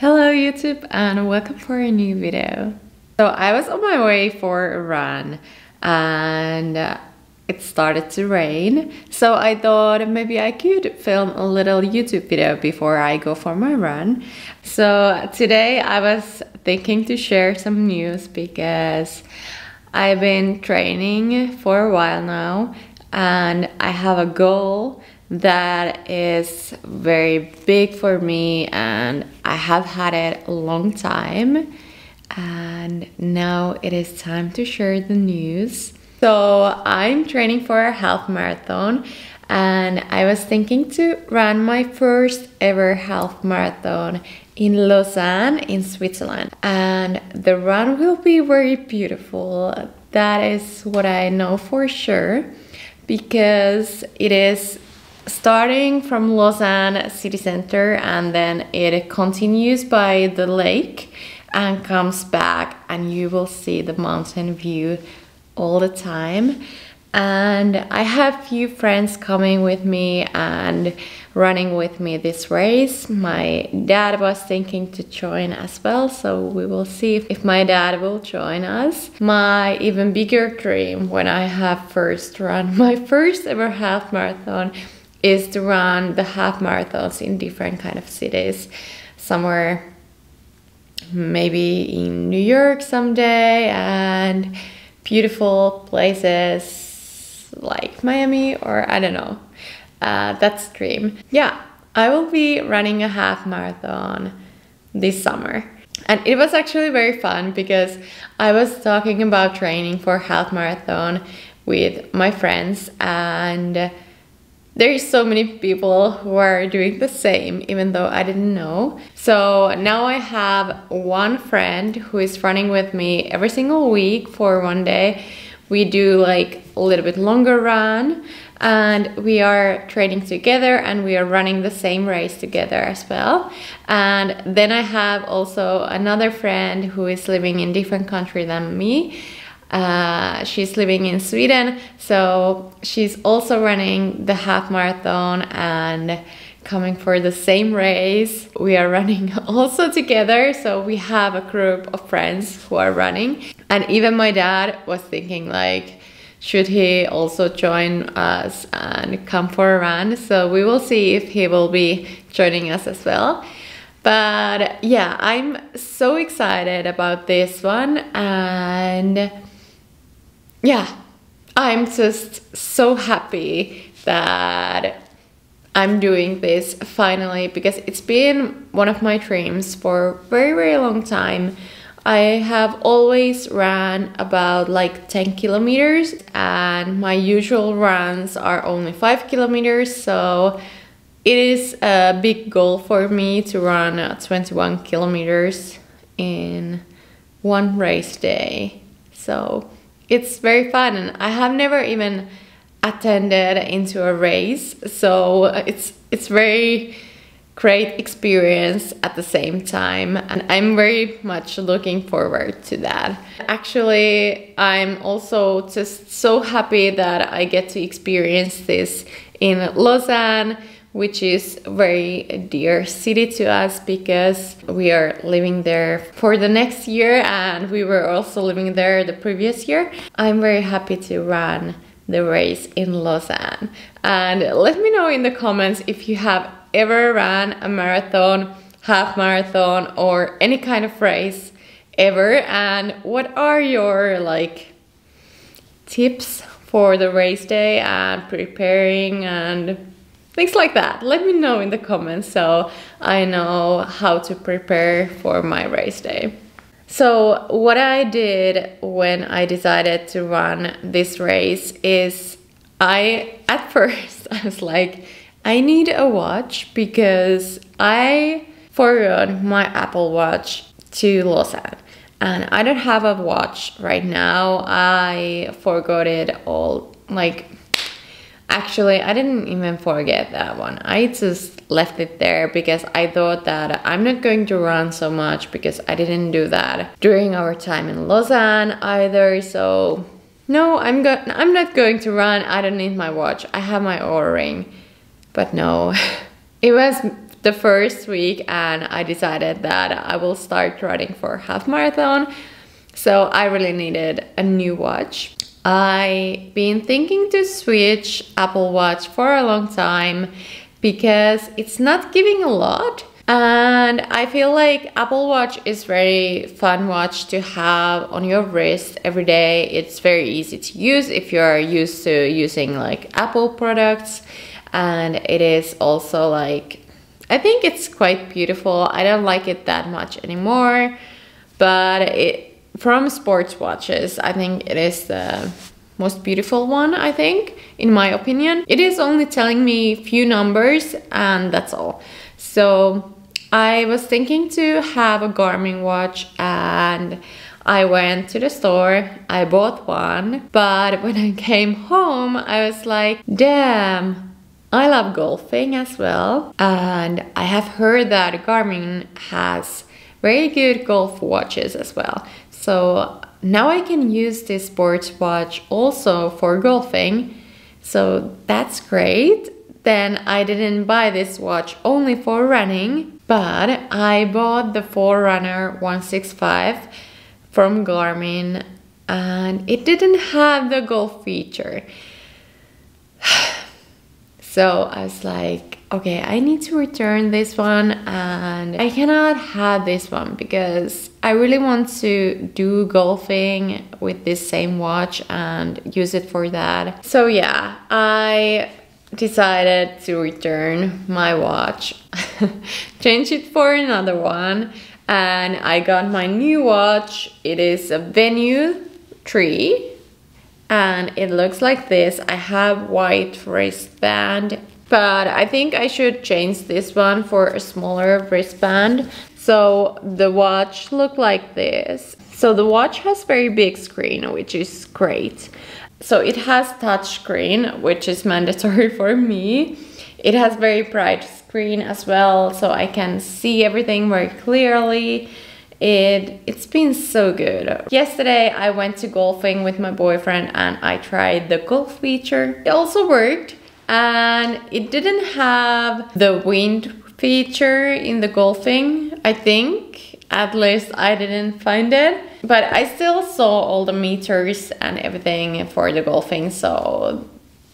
Hello YouTube and welcome for a new video. So I was on my way for a run and it started to rain, so I thought maybe I could film a little YouTube video before I go for my run. So today I was thinking to share some news because I've been training for a while now and I have a goal that is very big for me, and I have had it a long time, and now it is time to share the news. So I'm training for a half marathon, and I was thinking to run my first ever half marathon in Lausanne in Switzerland, and the run will be very beautiful. That is what I know for sure, because it is starting from Lausanne city center, and then it continues by the lake and comes back, and you will see the mountain view all the time. And I have few friends coming with me and running with me this race. My dad was thinking to join as well, so we will see if my dad will join us. My even bigger dream when I have first run my first ever half marathon is to run the half marathons in different kind of cities, somewhere maybe in New York someday and beautiful places like Miami, or I don't know. That's dream. Yeah, I will be running a half marathon this summer. And it was actually very fun because I was talking about training for half marathon with my friends, and there is so many people who are doing the same, even though I didn't know. So now I have one friend who is running with me every single week for one day. We do like a little bit longer run, and we are training together, and we are running the same race together as well. And then I have also another friend who is living in a different country than me. She's living in Sweden, so she's also running the half marathon and coming for the same race. We are running also together, so we have a group of friends who are running. And even my dad was thinking like, should he also join us and come for a run? So we will see if he will be joining us as well. But yeah, I'm so excited about this one, and yeah, I'm just so happy that I'm doing this finally, because it's been one of my dreams for very, very long time. I have always ran about like 10 kilometers, and my usual runs are only 5 kilometers, so it is a big goal for me to run 21 kilometers in one race day. So it's very fun, and I have never even attended into a race, so it's very great experience at the same time, and I'm very much looking forward to that. Actually, I'm also just so happy that I get to experience this in Lausanne, which is a very dear city to us because we are living there for the next year, and we were also living there the previous year. I'm very happy to run the race in Lausanne. And let me know in the comments if you have ever run a marathon, half marathon, or any kind of race ever, and what are your like tips for the race day and preparing and things like that. Let me know in the comments so I know how to prepare for my race day. So what I did when I decided to run this race is at first I was like, I need a watch, because I forgot my Apple Watch to Lausanne, and I don't have a watch right now. I forgot it all, like, actually, I didn't even forget that one. I just left it there because I thought that I'm not going to run so much, because I didn't do that during our time in Lausanne either. So no, I'm not going to run. I don't need my watch. I have my Oura ring. But no, it was the first week, and I decided that I will start running for half marathon. So I really needed a new watch. I've been thinking to switch Apple Watch for a long time because it's not giving a lot. And I feel like Apple Watch is very fun watch to have on your wrist every day. It's very easy to use if you're used to using like Apple products. And it is also like, I think it's quite beautiful. I don't like it that much anymore, but it, from sports watches, I think it is the most beautiful one, I think, in my opinion. It is only telling me few numbers and that's all. So I was thinking to have a Garmin watch, and I went to the store, I bought one, but when I came home I was like, damn, I love golfing as well, and I have heard that Garmin has very good golf watches as well. So now I can use this sports watch also for golfing, so that's great. Then I didn't buy this watch only for running, but I bought the Forerunner 165 from Garmin, and it didn't have the golf feature. So I was like, okay, I need to return this one, and I cannot have this one because I really want to do golfing with this same watch and use it for that. So yeah, I decided to return my watch, change it for another one, and I got my new watch. It is a Venu 3 and it looks like this. I have white wristband, but I think I should change this one for a smaller wristband. So the watch looked like this. So the watch has very big screen, which is great. So it has touch screen, which is mandatory for me. It has very bright screen as well, so I can see everything very clearly. It's been so good. Yesterday I went to golfing with my boyfriend and I tried the golf feature. It also worked, and it didn't have the wind feature in the golfing, I think. At least I didn't find it, but I still saw all the meters and everything for the golfing, so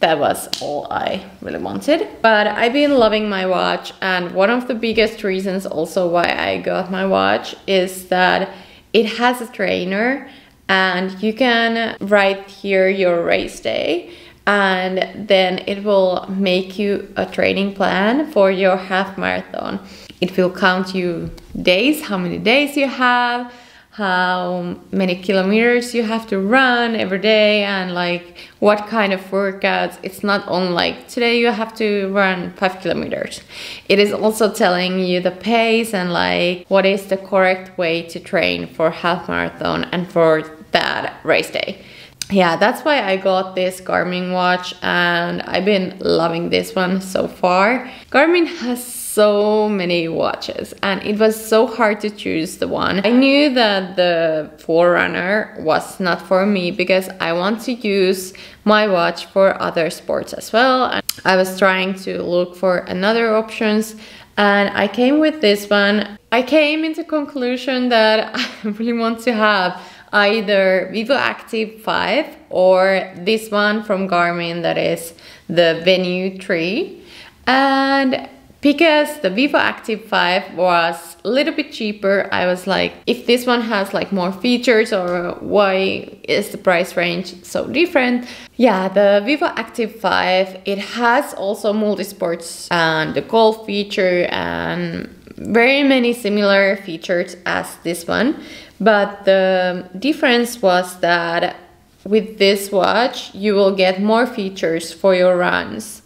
that was all I really wanted. But I've been loving my watch, and one of the biggest reasons also why I got my watch is that it has a trainer and you can write here your race day, and then it will make you a training plan for your half marathon. It will count you days, how many days you have, how many kilometers you have to run every day, and like what kind of workouts. It's not only like today you have to run 5 kilometers. It is also telling you the pace and like what is the correct way to train for half marathon and for that race day. Yeah, that's why I got this Garmin watch, and I've been loving this one so far. Garmin has so many watches, and it was so hard to choose the one. I knew that the Forerunner was not for me because I want to use my watch for other sports as well. And I was trying to look for another options, and I came with this one. I came into conclusion that I really want to have either Vivo Active 5 or this one from Garmin, that is the Venu 3. And because the Vivo Active 5 was a little bit cheaper, I was like, if this one has like more features, or why is the price range so different? Yeah, the Vivo Active 5, it has also multi-sports and the golf feature and very many similar features as this one. But the difference was that with this watch, you will get more features for your runs.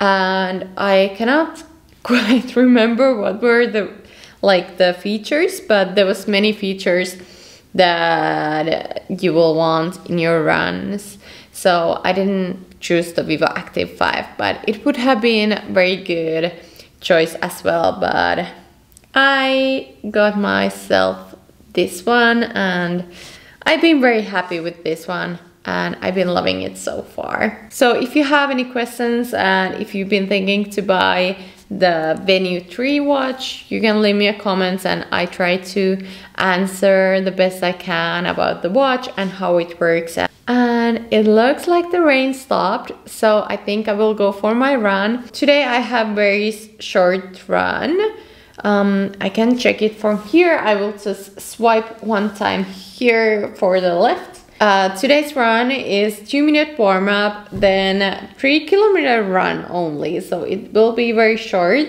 And I cannot quite remember what were the features, but there was many features that you will want in your runs. So I didn't choose the Vivo Active 5, but it would have been a very good choice as well. But I got myself this one, and I've been very happy with this one, and I've been loving it so far. So if you have any questions, and if you've been thinking to buy the Venu 3 watch, you can leave me a comment and I try to answer the best I can about the watch and how it works. And it looks like the rain stopped, so I think I will go for my run. Today I have very short run. I can check it from here. I will just swipe one time here for the left. Today's run is 2-minute warm-up, then 3-kilometer run only, so it will be very short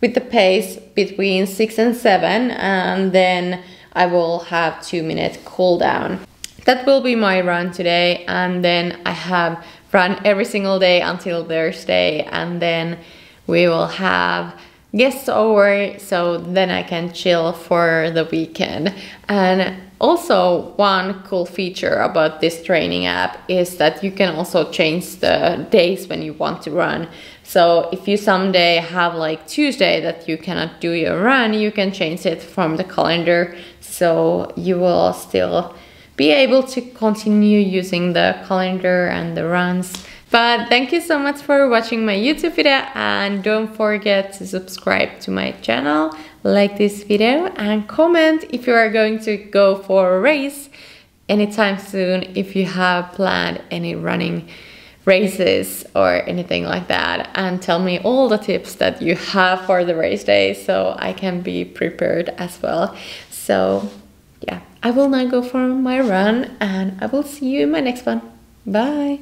with the pace between 6 and 7, and then I will have 2-minute cool down. That will be my run today, and then I have run every single day until Thursday, and then we will have guests over, so then I can chill for the weekend. And also, one cool feature about this training app is that you can also change the days when you want to run. So if you someday have like Tuesday that you cannot do your run, you can change it from the calendar, so you will still be able to continue using the calendar and the runs. But thank you so much for watching my YouTube video, and don't forget to subscribe to my channel, like this video, and comment if you are going to go for a race anytime soon, if you have planned any running races or anything like that, and tell me all the tips that you have for the race day so I can be prepared as well. So yeah, I will now go for my run and I will see you in my next one. Bye!